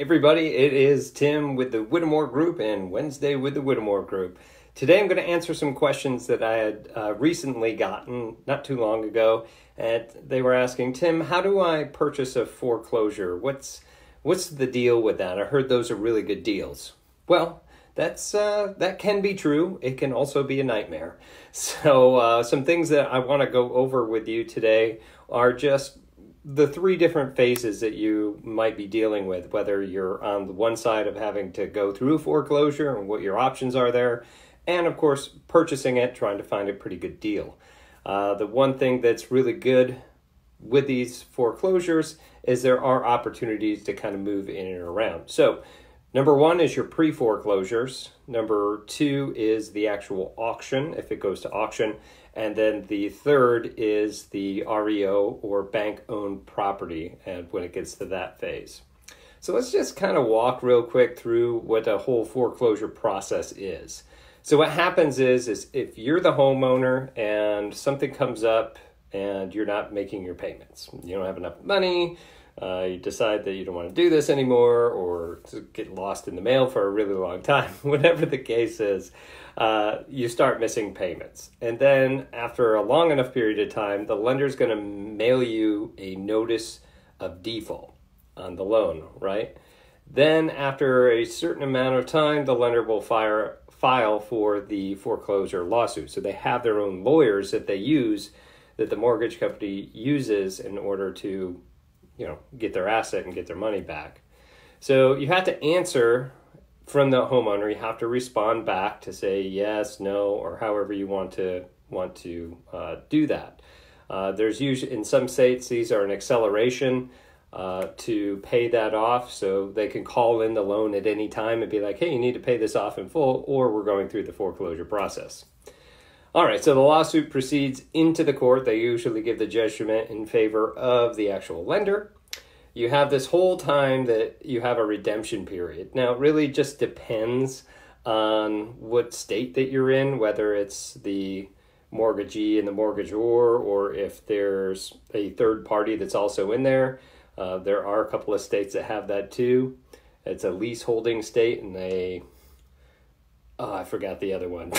Everybody, it is Tim with the Whittemore Group and Wednesday with the Whittemore Group. Today I'm going to answer some questions that I had recently gotten not too long ago, and they were asking, Tim, how do I purchase a foreclosure? What's the deal with that? I heard those are really good deals. Well, that can be true. It can also be a nightmare. So some things that I want to go over with you today are just the three different phases that you might be dealing with, whether you're on the one side of having to go through foreclosure and what your options are there, and of course purchasing it, trying to find a pretty good deal. The one thing that's really good with these foreclosures is there are opportunities to kind of move in and around. So number one is your pre-foreclosures. Number two is the actual auction, if it goes to auction. And then the third is the REO, or bank-owned property, and when it gets to that phase. So let's just kind of walk real quick through what the whole foreclosure process is. So what happens is if you're the homeowner and something comes up and you're not making your payments, you don't have enough money, you decide that you don't want to do this anymore, or get lost in the mail for a really long time, whatever the case is, you start missing payments. And then after a long enough period of time, the lender's going to mail you a notice of default on the loan, right? Then after a certain amount of time, the lender will file for the foreclosure lawsuit. So they have their own lawyers that they use, that the mortgage company uses in order to, you know, get their asset and get their money back. So you have to answer from the homeowner. You have to respond back to say yes, no, or however you want to do that. There's usually, in some states, these are an acceleration to pay that off, so they can call in the loan at any time and be like, hey, you need to pay this off in full, or we're going through the foreclosure process. All right, so the lawsuit proceeds into the court. They usually give the judgment in favor of the actual lender. You have this whole time that you have a redemption period. Now, it really just depends on what state that you're in, whether it's the mortgagee and the mortgagor, or if there's a third party that's also in there. There are a couple of states that have that too. It's a leaseholding state, and they... Oh, I forgot the other one.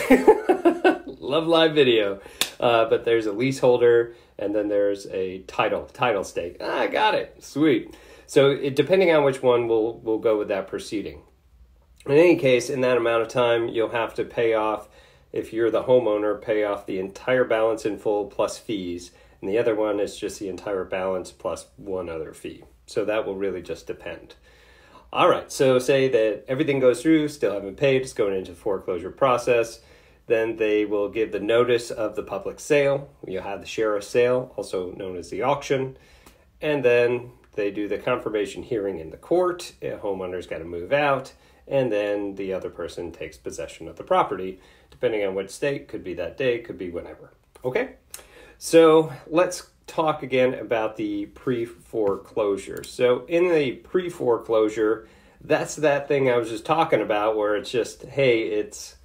Love Live Video. But there's a leaseholder, and then there's a title stake. Ah, I got it. Sweet. So it, depending on which one, we'll go with that proceeding. In any case, in that amount of time, you'll have to pay off, if you're the homeowner, pay off the entire balance in full plus fees. And the other one is just the entire balance plus one other fee. So that will really just depend. All right, so say that everything goes through, still haven't paid, it's going into the foreclosure process. Then they will give the notice of the public sale. You'll have the sheriff's sale, also known as the auction. And then they do the confirmation hearing in the court. A homeowner's got to move out. And then the other person takes possession of the property, depending on what state. Could be that day, could be whenever. Okay, so let's talk again about the pre-foreclosure. So in the pre-foreclosure, that's that thing I was just talking about where it's just, hey, it's,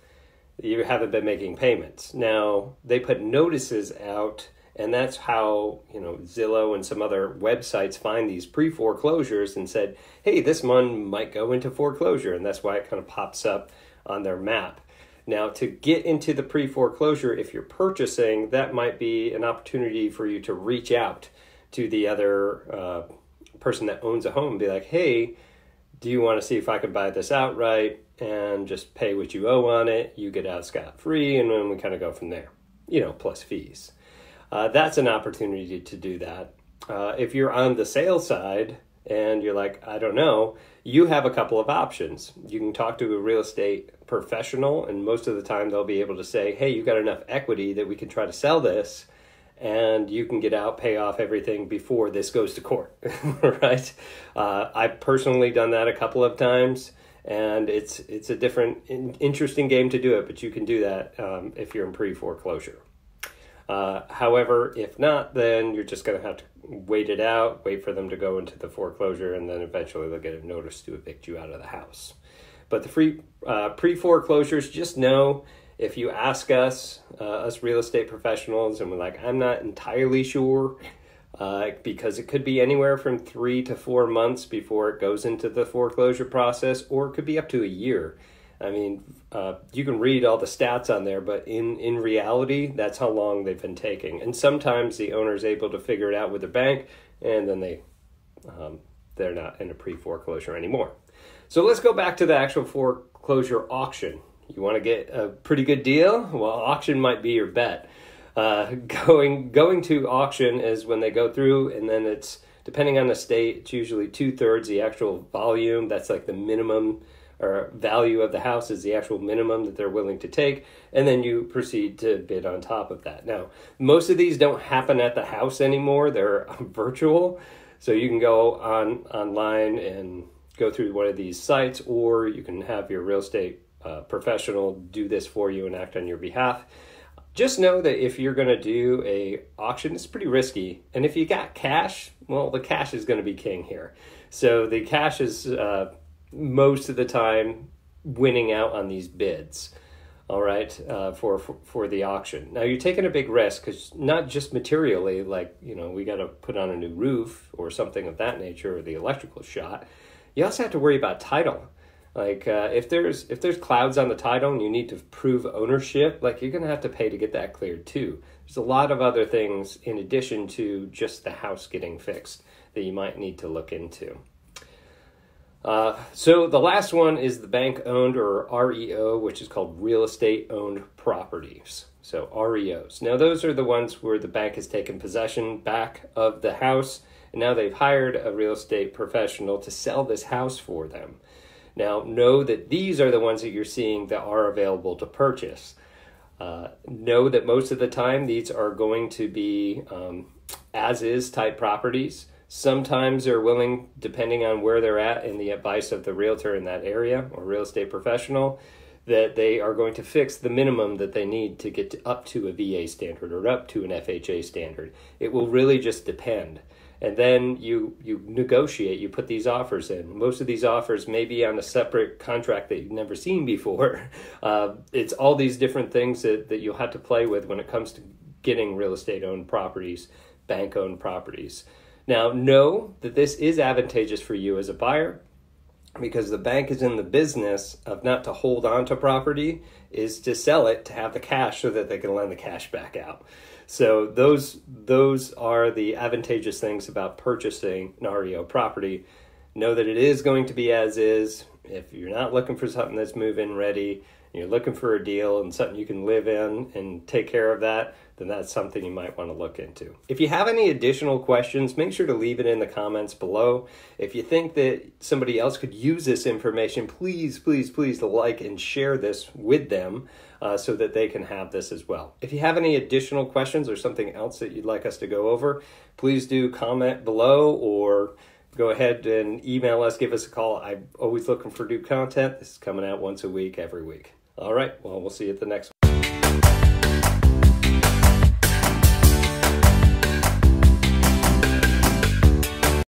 you haven't been making payments. Now, they put notices out, and that's how, you know, Zillow and some other websites find these pre-foreclosures and said, hey, this one might go into foreclosure, and that's why it kind of pops up on their map. Now, to get into the pre-foreclosure, if you're purchasing, that might be an opportunity for you to reach out to the other person that owns a home and be like, hey, do you want to see if I could buy this outright and just pay what you owe on it? You get out scot-free, and then we kind of go from there, you know, plus fees. That's an opportunity to do that. If you're on the sale side and you're like, I don't know, you have a couple of options. You can talk to a real estate professional, and most of the time they'll be able to say, hey, you got enough equity that we can try to sell this, and you can get out, pay off everything before this goes to court, right? I've personally done that a couple of times, and it's a different, interesting game to do it, but you can do that if you're in pre-foreclosure. However, if not, then you're just going to have to wait it out, wait for them to go into the foreclosure, and then eventually they'll get a notice to evict you out of the house. But the pre-foreclosures, just know, if you ask us real estate professionals, and we're like, I'm not entirely sure, because it could be anywhere from 3 to 4 months before it goes into the foreclosure process, or it could be up to a year. I mean, you can read all the stats on there, but in reality, that's how long they've been taking. And sometimes the owner is able to figure it out with the bank, and then they're not in a pre-foreclosure anymore. So let's go back to the actual foreclosure auction. You want to get a pretty good deal? Well, auction might be your bet. Going to auction is when they go through, and then it's, depending on the state, it's usually 2/3 the actual volume. That's like the minimum, or value of the house is the actual minimum that they're willing to take, and then you proceed to bid on top of that. Now, most of these don't happen at the house anymore. They're virtual, so you can go online and go through one of these sites, or you can have your real estate professional do this for you and act on your behalf. Just know that if you're going to do a auction, it's pretty risky. And if you got cash, well, the cash is going to be king here. So the cash is most of the time winning out on these bids, all right, for the auction. Now, you're taking a big risk, because not just materially, like, you know, we got to put on a new roof or something of that nature, or the electrical shot. You also have to worry about title. Like, if there's clouds on the title and you need to prove ownership, like, you're going to have to pay to get that cleared too. There's a lot of other things in addition to just the house getting fixed that you might need to look into. So the last one is the bank-owned, or REO, which is called real estate-owned properties. So REOs. Now, those are the ones where the bank has taken possession back of the house, and now they've hired a real estate professional to sell this house for them. Now, know that these are the ones that you're seeing that are available to purchase. Know that most of the time these are going to be as-is type properties. Sometimes they're willing, depending on where they're at and the advice of the realtor in that area or real estate professional, that they are going to fix the minimum that they need to get to, up to a VA standard or up to an FHA standard. It will really just depend. And then you negotiate, you put these offers in. Most of these offers may be on a separate contract that you've never seen before. It's all these different things that you'll have to play with when it comes to getting real estate-owned properties, bank-owned properties. Now, know that this is advantageous for you as a buyer, because the bank is in the business of not to hold on to property, is to sell it to have the cash so that they can lend the cash back out. So those are the advantageous things about purchasing an REO property. Know that it is going to be as is. If you're not looking for something that's move-in ready, and you're looking for a deal and something you can live in and take care of that, then that's something you might want to look into. If you have any additional questions, make sure to leave it in the comments below. If you think that somebody else could use this information, please, please, please like and share this with them so that they can have this as well. If you have any additional questions or something else that you'd like us to go over, please do comment below, or go ahead and email us, give us a call. I'm always looking for new content. This is coming out once a week, every week. All right, well, we'll see you at the next one.